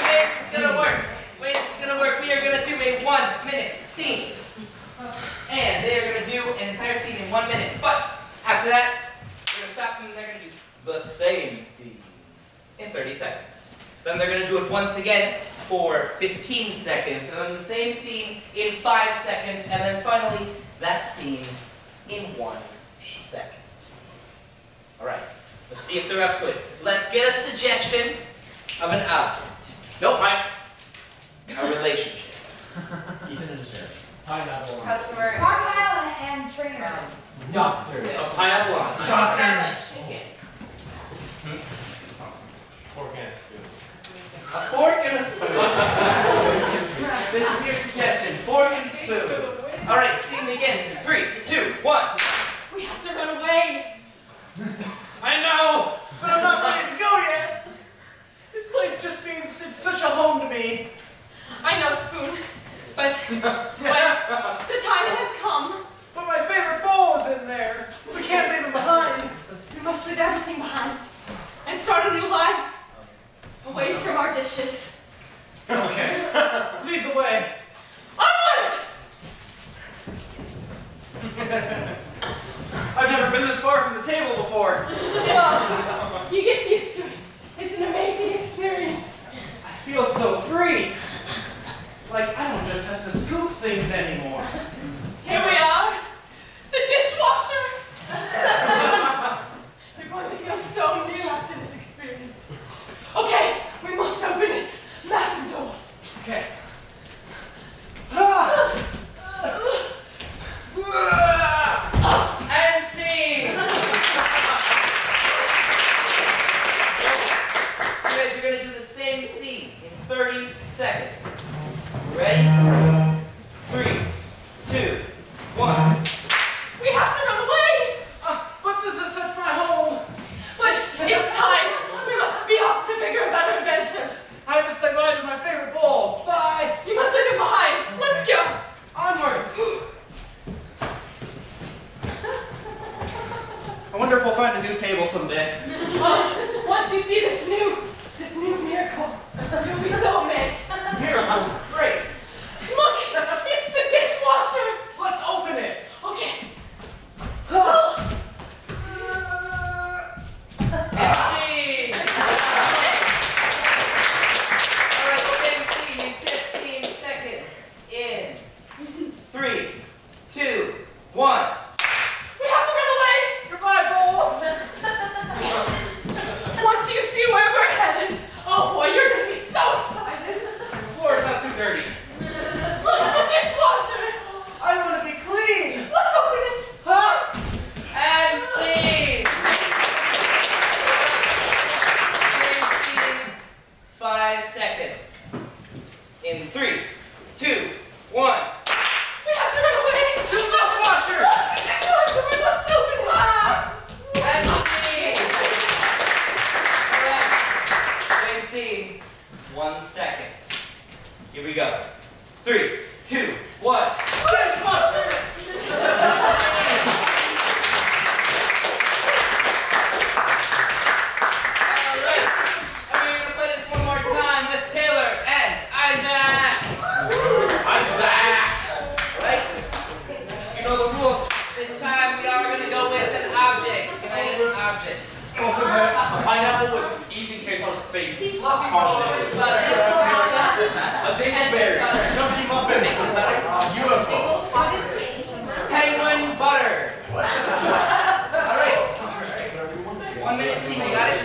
Way this is gonna work. We are gonna do a 1-minute scene, and they are gonna do an entire scene in 1 minute, but after that, they're gonna stop and they're gonna do the same scene in 30 seconds. Then they're gonna do it once again for 15 seconds, and then the same scene in 5 seconds, and then finally, that scene in 1 second. All right, let's see if they're up to it. Let's get a suggestion of an object. Nope, a relationship. Pineapple. Customer. Crocodile and trainer. Doctors. A pineapple. Doctors. Fork and a spoon. A fork and a spoon. This is your suggestion. Fork and spoon. All right, scene begins in 3, 2, 1. We have to run away. I know, but I'm not ready to go yet. This place just means it's such a home to me. I know, Spoon, but the time has come. But my favorite bowl is in there. We can't leave it behind. We must leave everything behind and start a new life away from our dishes. Okay, lead the way. Onward! I've never been this far from the table before. Well, you get used to it. It's an amazing experience. I feel so free. Like, I don't just have to scoop things anymore. Here we are, the dishwasher. You're going to feel so new after this experience. Okay, we must open its massive doors. Okay. And scene. You guys are going to do the same scene in 30 seconds. Ready? 3, 2, 1. We have to run away! But this is such my home! But it's time! We must be off to bigger and better adventures! I have to say bye to my favorite bowl! Bye! You must leave it behind! Let's go! Onwards! I wonder if we'll find a new table someday. Once you see this new miracle, you'll be so amazed. Miracles are great. Look, it's the dishwasher. Let's open it. Okay. Scene. All right, same scene in 15 seconds. In 3, 2, 1. We have to run away. Goodbye, bowl. Once you see where we're headed, oh boy, you're gonna be so excited. The floor is not too dirty. Look at the dishwasher! I want to be clean! Let's open it! Huh? And scene! Scene, 5 seconds. In 3, 2, 1. We have to run away! To the dishwasher! Look, the dishwasher! We must open it! And scene! Alright, same scene. 1 second. Here we go. 3, 2, 1. Dishwasher! Alright, and we're gonna play this one more time with Taylor and Isaac! Alright, you know the rules. This time we are gonna go with an object. A pineapple with Ethan Kesar's face. Fluffy ball with butter. A single berry, jumping muffin, UFO, penguin butter. All right. 1 minute scene, you got it?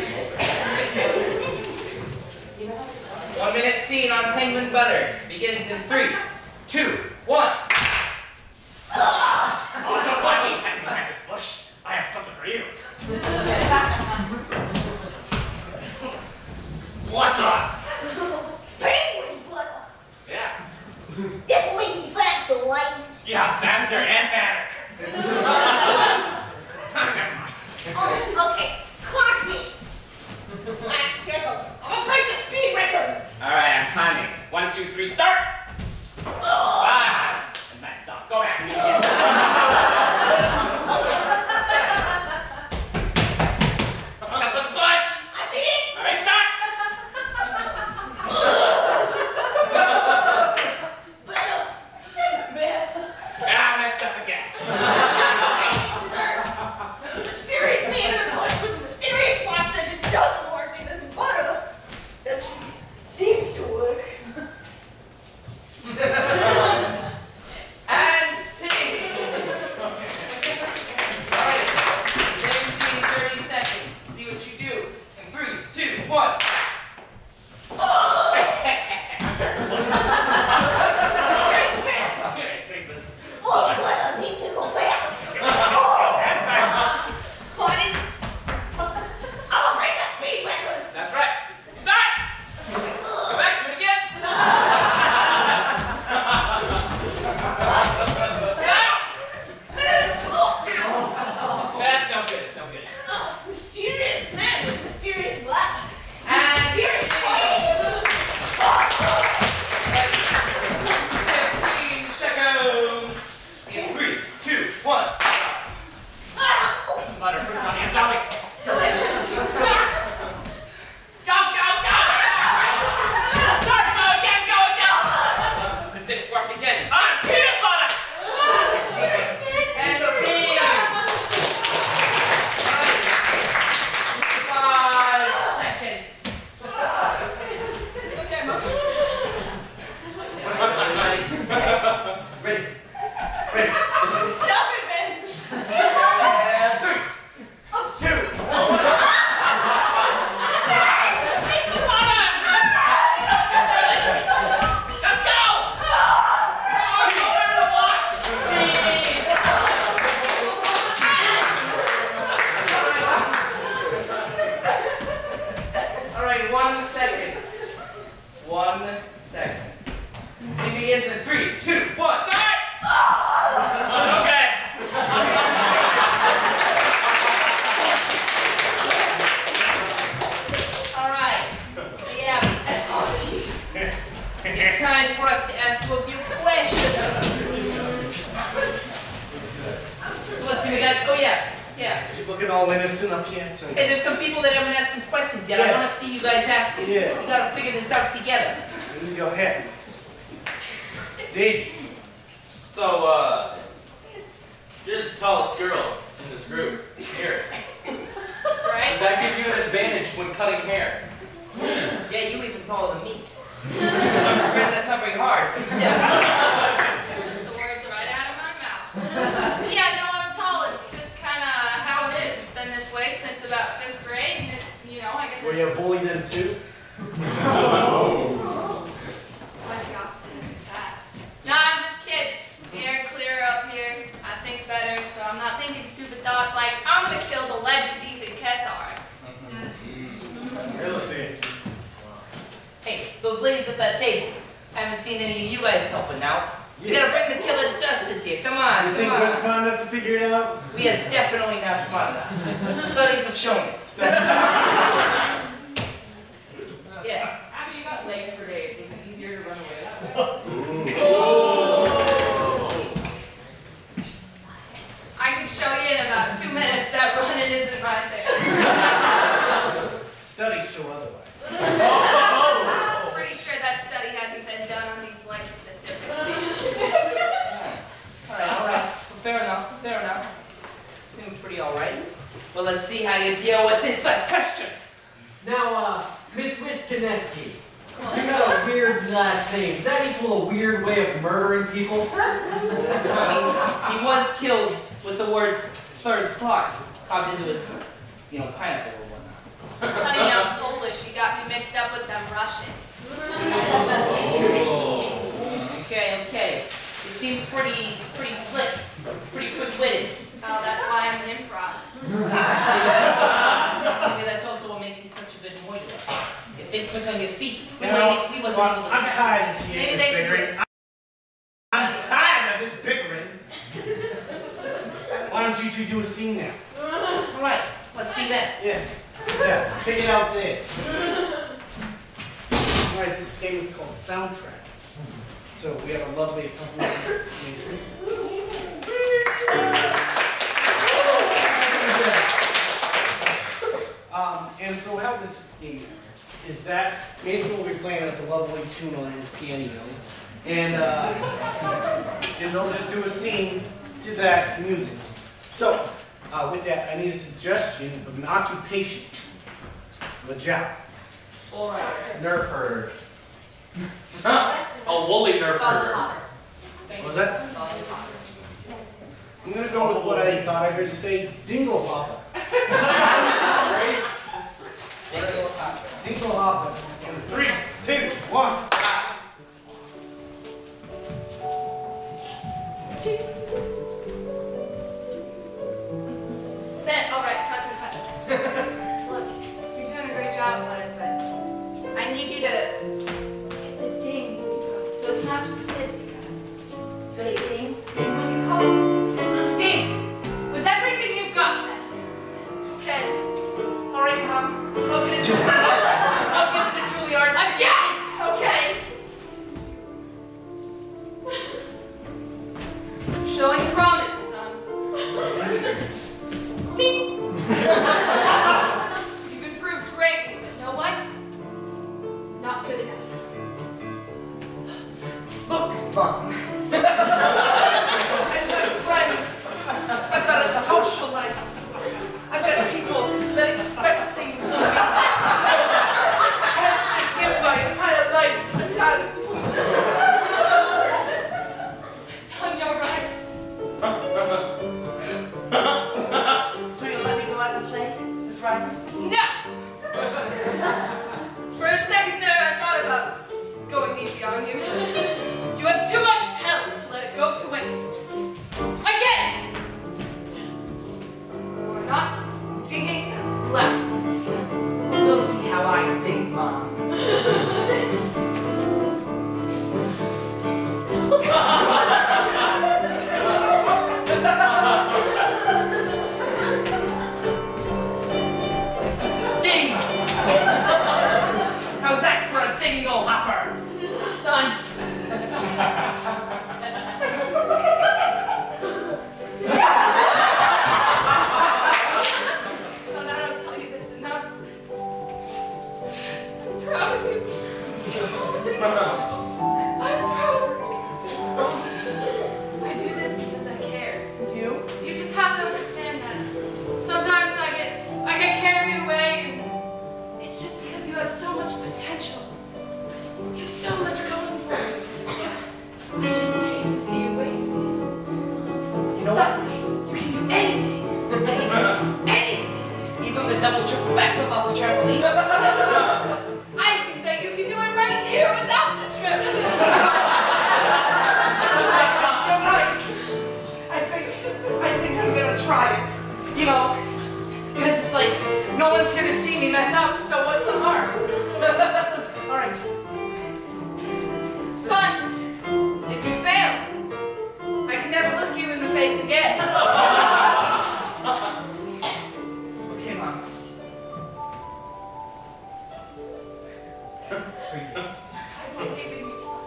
1 minute scene on penguin butter. Begins in 3, 2, 1. Oh, don't mind me, hang behind this bush. I have something for you. What's up? Yeah. This will make me faster, right? Yeah, faster and better. Okay, clock me. Here goes. I'm gonna break the speed record. All right, I'm timing. 1, 2, 3, start. Ah, and that stop. Go back. Up the bush. I see it. All right, start. I messed up again. looking all innocent, I can't tell you. Hey, there's some people that haven't asked some questions yet. Yes. I want to see you guys ask them. Yeah. We got to figure this out together. I need your hat. Davey. So, you're the tallest girl in this group. Here. That's right. Does that give you an advantage when cutting hair? Yeah, you even taller than me. That's suffering hard. Those are the words right out of my mouth. Yeah, no, I'm tall. It's just kind of how it is. It's been this way since about 5th grade, and it's, you know, I guess... Were you a bully then, too? Oh. Why do y'all say that? No, I'm just kidding. The air's clearer up here. I think better, so I'm not thinking stupid thoughts like, I'm going to kill the legend Ethan Kesar. Really? Hey, those ladies at that table. I haven't seen any of you guys helping out. Yeah. We gotta bring the killers justice here. Come on, come on. You think we're smart enough to figure it out? We are definitely not smart enough. Studies have shown it. Yeah. I mean, you got legs for days. It's easier to run away that way. Oh. I can show you in about 2 minutes that running isn't my thing. Studies show otherwise. Fair enough. Seems pretty all right. Well, let's see how you deal with this last question. Now, Miss Wiskineski, you got a weird last name. Does that equal a weird way of murdering people? I mean, he was killed with the words "third clock" popped into his, you know, pineapple or whatnot. Honey, I'm Polish. You got me mixed up with them Russians. Oh. Okay. You seem pretty slick. Pretty quick-witted. Oh, that's why I'm an improv. Maybe that's also what makes you such a good moider. If they click on your feet, we wasn't able to. I'm tired of this bickering. I'm tired of this bickering. Why don't you two do a scene now? All right, let's see that. Yeah. Take it out there. All right, this game is called Soundtrack. So we have a lovely accompaniment. And so how this game works is that Mason will be playing us a lovely tune on his piano, and they'll just do a scene to that music. So with that, I need a suggestion of an occupation, of a job. All right. Nerf herder. A woolly nerf herder. What was that? I'm going to go with what I thought I heard you say, dingle hopper. Dingle hopper. Dingle hopper. 3, 2, 1. Bet, all right, cut. Look, you're doing a great job on it, but I need you to get the ding. So it's not just this, you got it. Ding, ding, hopper. I'll get it. Son, you can do anything. Anything. Anything. Even the double triple backflip off the trampoline. I think that you can do it right here without the trampoline. Try it, you know, because it's like, no one's here to see me mess up, so what's the harm? All right. Son, if you fail, I can never look you in the face again. Okay, Mom. I believe in you, son.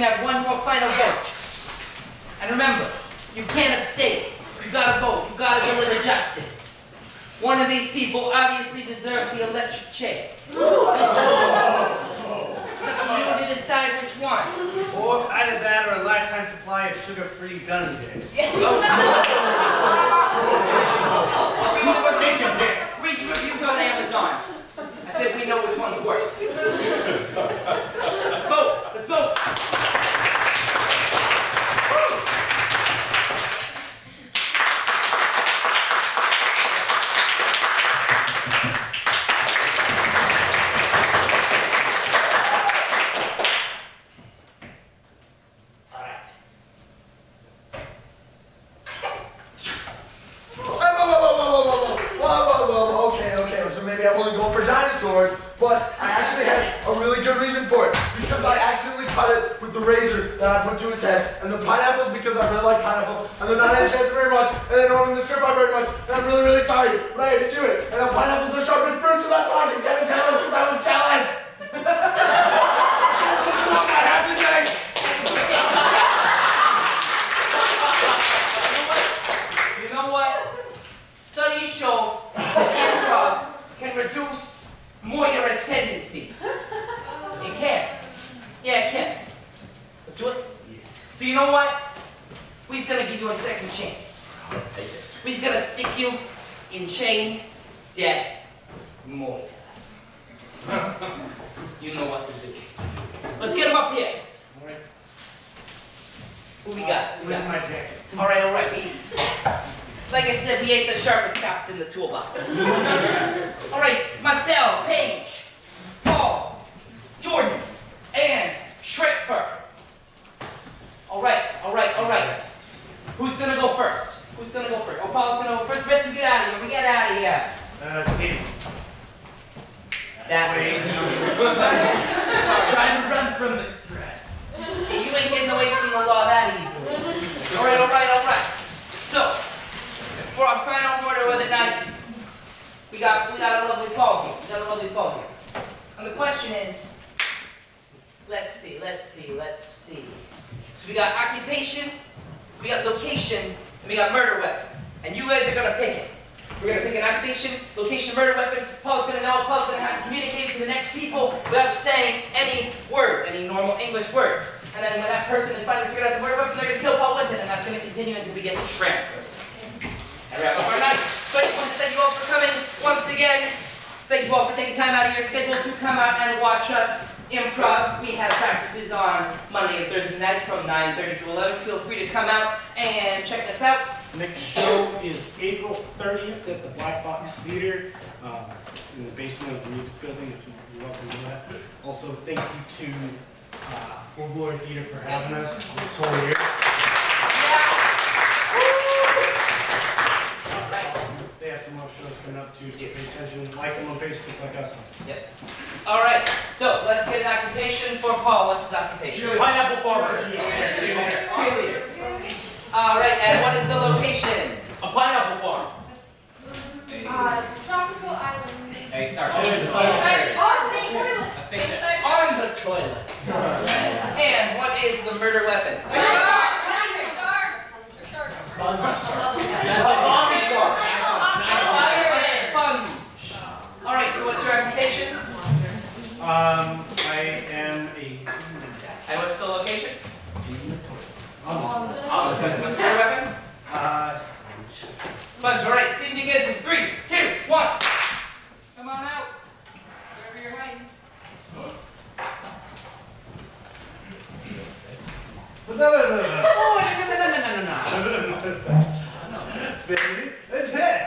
We have one more final vote. And remember, you can't abstain. You gotta vote. You gotta deliver justice. One of these people obviously deserves the electric chair. It's up to you to decide which one. Or either that or a lifetime supply of sugar-free gun dicks. Read reviews on Amazon. I think we know which one's worse. Let's vote. Let's vote. And the pineapples because I really like pineapple, and the non-edged ends very much, and they don't own the strip on very much, and I'm really, really sorry, but I had to do it. And the pineapples are the sharpest fruits of that dog, and Kevin Taylor because I was challenged. This is not my happy day. You know what? Studies show that improv can reduce moiterous tendencies. It can. Yeah, it can. Let's do it. So you know what? We's gonna give you a second chance. We's gonna stick you in chain, death, mortar. You know what to do. Let's get him up here. All right. Who we got? Where's my jacket? All right, all right. Like I said, we ain't the sharpest cops in the toolbox. All right, Marcel, Paige, Paul, Jordan, Ann, Schrepfer. All right, all right, all right. Who's going to go first? Who's going to go first? Oh, Paul's going to go first. Rest, we get out of here. We get out of here. That way. Trying to run from the threat. You ain't getting away from the law that easily. All right, all right, all right. So, for our final order of the night, we got a lovely Paul here. We got a lovely Paul here. And the question is, let's see, let's see, let's see. So we got occupation, we got location, and we got murder weapon. And you guys are gonna pick it. We're gonna pick an occupation, location, murder weapon. Paul's gonna know, Paul's gonna have to communicate to the next people without saying any words, any normal English words. And then when that person is finally figured out the murder weapon, they're gonna kill Paul with it, and that's gonna continue until we get the shrimp. And wrap up our night. So I just want to thank you all for coming once again. Thank you all for taking time out of your schedule to come out and watch us improv. We have practices on Monday and Thursday night from 9:30 to 11. Feel free to come out and check us out. Next show is April 30th at the Black Box Theater in the basement of the music building, if you're welcome to that. Also, thank you to Old Glory Theater for having us. It's whole year. Yeah. All right. They have some more shows coming up too, so pay attention. Like them on Facebook, like us. Yep. All right, so let's get an occupation for Paul. What's his occupation? Cheerleader. Pineapple forward. Cheerleader. Cheerleader. All right, and what is the location? A pineapple farm. Tropical island. Hey, start. On the toilet. And what is the murder weapon? A shark. A shark. A sponge. A zombie shark. A sponge. All right, so what's your occupation? I am a demon. And what's the location? In the toilet. On the toilet. What's your weapon? Sponge. Sponge, alright, see me again in 3, 2, 1. Come on out. Wherever you're hiding. No. Baby, it's hit.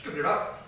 Scoop it up.